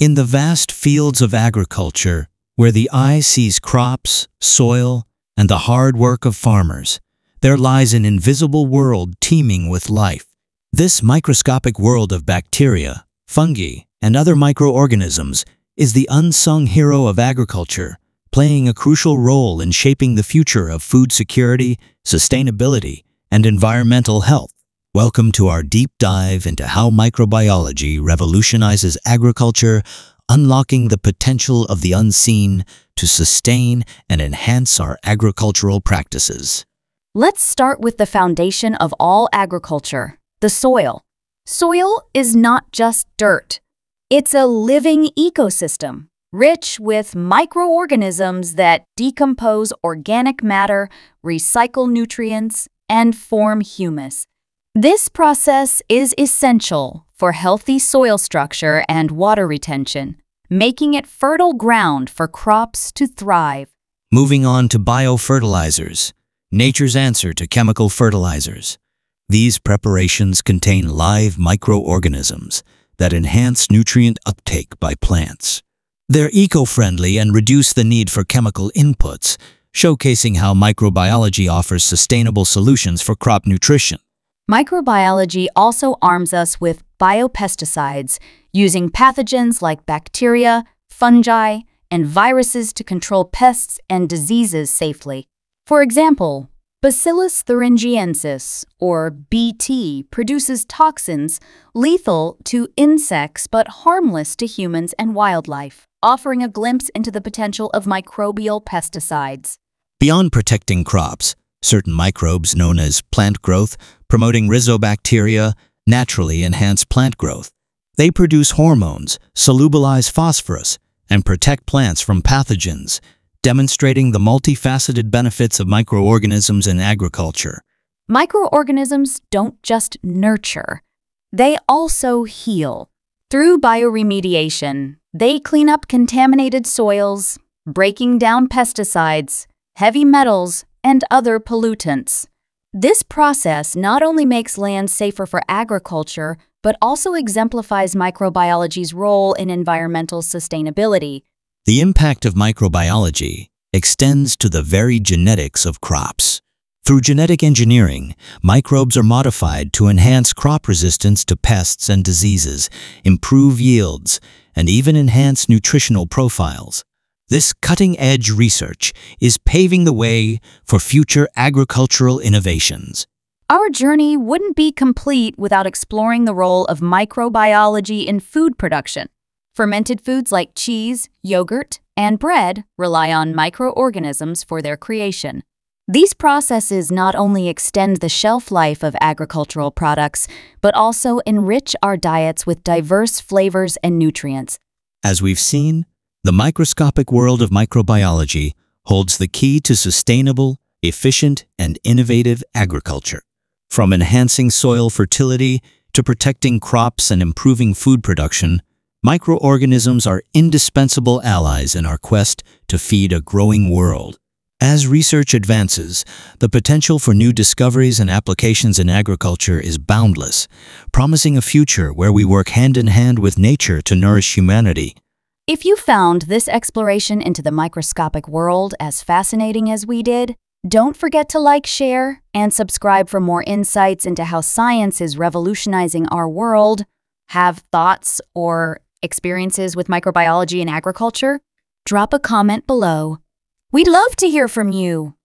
In the vast fields of agriculture, where the eye sees crops, soil, and the hard work of farmers, there lies an invisible world teeming with life. This microscopic world of bacteria, fungi, and other microorganisms is the unsung hero of agriculture, playing a crucial role in shaping the future of food security, sustainability, and environmental health. Welcome to our deep dive into how microbiology revolutionizes agriculture, unlocking the potential of the unseen to sustain and enhance our agricultural practices. Let's start with the foundation of all agriculture, the soil. Soil is not just dirt. It's a living ecosystem, rich with microorganisms that decompose organic matter, recycle nutrients, and form humus. This process is essential for healthy soil structure and water retention, making it fertile ground for crops to thrive. Moving on to biofertilizers, nature's answer to chemical fertilizers. These preparations contain live microorganisms that enhance nutrient uptake by plants. They're eco-friendly and reduce the need for chemical inputs, showcasing how microbiology offers sustainable solutions for crop nutrition. Microbiology also arms us with biopesticides, using pathogens like bacteria, fungi, and viruses to control pests and diseases safely. For example, Bacillus thuringiensis, or BT, produces toxins lethal to insects but harmless to humans and wildlife, offering a glimpse into the potential of microbial pesticides. Beyond protecting crops, certain microbes known as plant growth, promoting rhizobacteria, naturally enhance plant growth. They produce hormones, solubilize phosphorus, and protect plants from pathogens, demonstrating the multifaceted benefits of microorganisms in agriculture. Microorganisms don't just nurture, they also heal. Through bioremediation, they clean up contaminated soils, breaking down pesticides, heavy metals, and other pollutants. This process not only makes land safer for agriculture, but also exemplifies microbiology's role in environmental sustainability. The impact of microbiology extends to the very genetics of crops. Through genetic engineering, microbes are modified to enhance crop resistance to pests and diseases, improve yields, and even enhance nutritional profiles. This cutting-edge research is paving the way for future agricultural innovations. Our journey wouldn't be complete without exploring the role of microbiology in food production. Fermented foods like cheese, yogurt, and bread rely on microorganisms for their creation. These processes not only extend the shelf life of agricultural products, but also enrich our diets with diverse flavors and nutrients. As we've seen, the microscopic world of microbiology holds the key to sustainable, efficient, and innovative agriculture. From enhancing soil fertility to protecting crops and improving food production, microorganisms are indispensable allies in our quest to feed a growing world. As research advances, the potential for new discoveries and applications in agriculture is boundless, promising a future where we work hand-in-hand with nature to nourish humanity. If you found this exploration into the microscopic world as fascinating as we did, don't forget to like, share, and subscribe for more insights into how science is revolutionizing our world. Have thoughts or experiences with microbiology and agriculture? Drop a comment below. We'd love to hear from you!